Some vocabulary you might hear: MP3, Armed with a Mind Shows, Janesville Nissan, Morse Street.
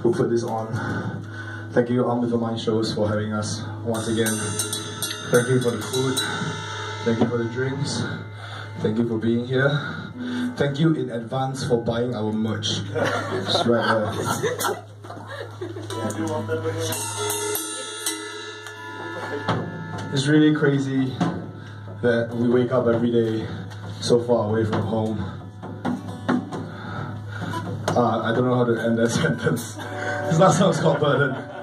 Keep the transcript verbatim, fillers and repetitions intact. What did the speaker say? who put this on. Thank you, Armed with a Mind Shows, for having us once again. Thank you for the food. Thank you for the drinks. Thank you for being here. Thank you in advance for buying our merch. It's right there. It's really crazy that we wake up every day so far away from home. Uh, I don't know how to end that sentence. This last song's called Burden.